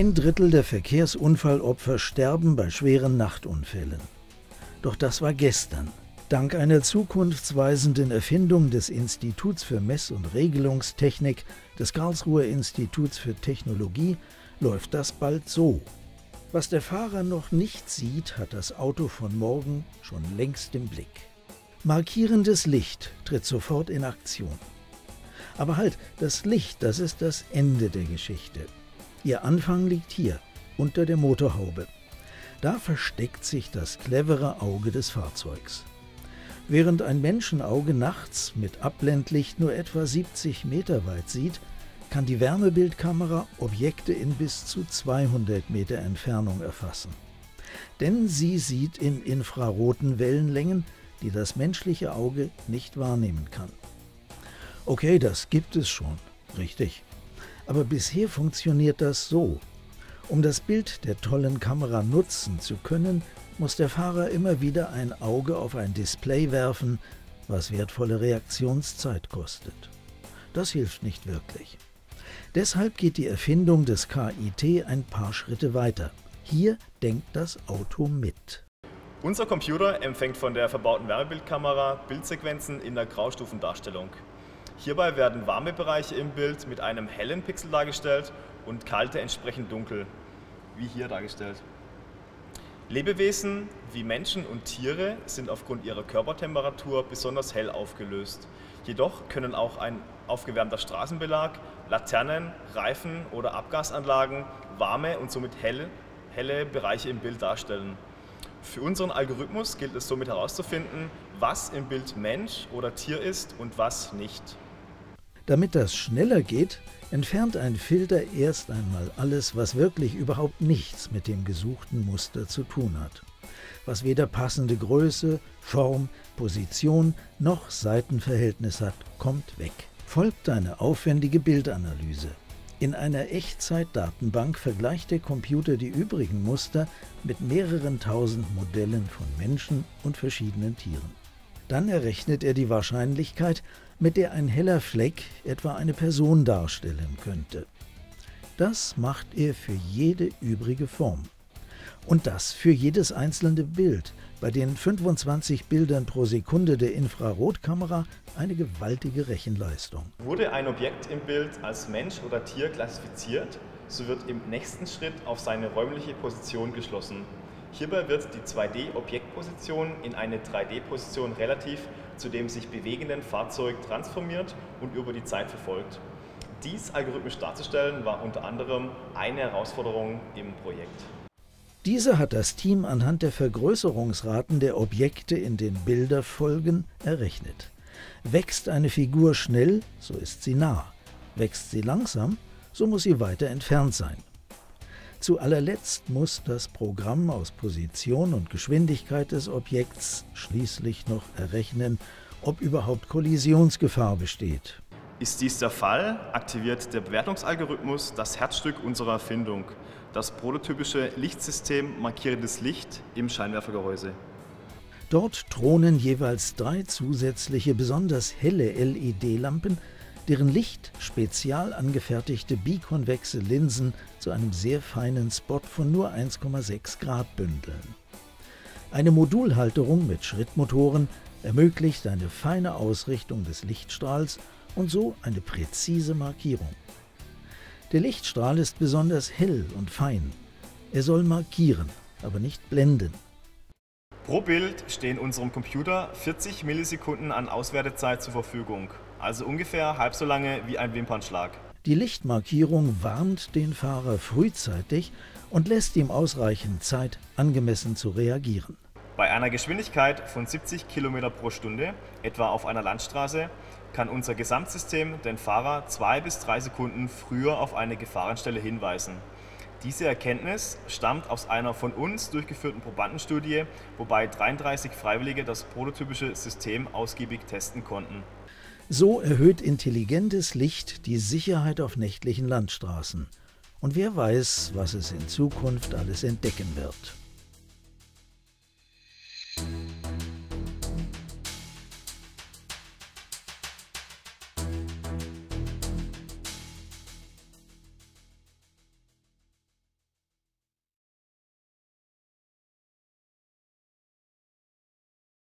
Ein Drittel der Verkehrsunfallopfer sterben bei schweren Nachtunfällen. Doch das war gestern. Dank einer zukunftsweisenden Erfindung des Instituts für Mess- und Regelungstechnik des Karlsruher Instituts für Technologie läuft das bald so. Was der Fahrer noch nicht sieht, hat das Auto von morgen schon längst im Blick. Markierendes Licht tritt sofort in Aktion. Aber halt, das Licht, das ist das Ende der Geschichte. Ihr Anfang liegt hier, unter der Motorhaube. Da versteckt sich das clevere Auge des Fahrzeugs. Während ein Menschenauge nachts mit Abblendlicht nur etwa 70 Meter weit sieht, kann die Wärmebildkamera Objekte in bis zu 200 Meter Entfernung erfassen. Denn sie sieht in infraroten Wellenlängen, die das menschliche Auge nicht wahrnehmen kann. Okay, das gibt es schon, richtig. Aber bisher funktioniert das so. Um das Bild der tollen Kamera nutzen zu können, muss der Fahrer immer wieder ein Auge auf ein Display werfen, was wertvolle Reaktionszeit kostet. Das hilft nicht wirklich. Deshalb geht die Erfindung des KIT ein paar Schritte weiter. Hier denkt das Auto mit. Unser Computer empfängt von der verbauten Wärmebildkamera Bildsequenzen in der Graustufendarstellung. Hierbei werden warme Bereiche im Bild mit einem hellen Pixel dargestellt und kalte entsprechend dunkel, wie hier dargestellt. Lebewesen wie Menschen und Tiere sind aufgrund ihrer Körpertemperatur besonders hell aufgelöst. Jedoch können auch ein aufgewärmter Straßenbelag, Laternen, Reifen oder Abgasanlagen warme und somit helle Bereiche im Bild darstellen. Für unseren Algorithmus gilt es somit herauszufinden, was im Bild Mensch oder Tier ist und was nicht. Damit das schneller geht, entfernt ein Filter erst einmal alles, was wirklich überhaupt nichts mit dem gesuchten Muster zu tun hat. Was weder passende Größe, Form, Position noch Seitenverhältnis hat, kommt weg. Folgt eine aufwendige Bildanalyse. In einer Echtzeitdatenbank vergleicht der Computer die übrigen Muster mit mehreren tausend Modellen von Menschen und verschiedenen Tieren. Dann errechnet er die Wahrscheinlichkeit, mit der ein heller Fleck etwa eine Person darstellen könnte. Das macht er für jede übrige Form. Und das für jedes einzelne Bild, bei den 25 Bildern pro Sekunde der Infrarotkamera eine gewaltige Rechenleistung. Wurde ein Objekt im Bild als Mensch oder Tier klassifiziert, so wird im nächsten Schritt auf seine räumliche Position geschlossen. Hierbei wird die 2D-Objektposition in eine 3D-Position relativ zu dem sich bewegenden Fahrzeug transformiert und über die Zeit verfolgt. Dies algorithmisch darzustellen war unter anderem eine Herausforderung im Projekt. Diese hat das Team anhand der Vergrößerungsraten der Objekte in den Bilderfolgen errechnet. Wächst eine Figur schnell, so ist sie nah. Wächst sie langsam, so muss sie weiter entfernt sein. Zu allerletzt muss das Programm aus Position und Geschwindigkeit des Objekts schließlich noch errechnen, ob überhaupt Kollisionsgefahr besteht. Ist dies der Fall, aktiviert der Bewertungsalgorithmus das Herzstück unserer Erfindung, das prototypische Lichtsystem Markierendes Licht im Scheinwerfergehäuse. Dort thronen jeweils 3 zusätzliche, besonders helle LED-Lampen, deren Licht spezial angefertigte bikonvexe Linsen zu einem sehr feinen Spot von nur 1,6 Grad bündeln. Eine Modulhalterung mit Schrittmotoren ermöglicht eine feine Ausrichtung des Lichtstrahls und so eine präzise Markierung. Der Lichtstrahl ist besonders hell und fein. Er soll markieren, aber nicht blenden. Pro Bild stehen unserem Computer 40 Millisekunden an Auswertezeit zur Verfügung. Also ungefähr halb so lange wie ein Wimpernschlag. Die Lichtmarkierung warnt den Fahrer frühzeitig und lässt ihm ausreichend Zeit, angemessen zu reagieren. Bei einer Geschwindigkeit von 70 km pro Stunde, etwa auf einer Landstraße, kann unser Gesamtsystem den Fahrer 2 bis 3 Sekunden früher auf eine Gefahrenstelle hinweisen. Diese Erkenntnis stammt aus einer von uns durchgeführten Probandenstudie, wobei 33 Freiwillige das prototypische System ausgiebig testen konnten. So erhöht intelligentes Licht die Sicherheit auf nächtlichen Landstraßen. Und wer weiß, was es in Zukunft alles entdecken wird.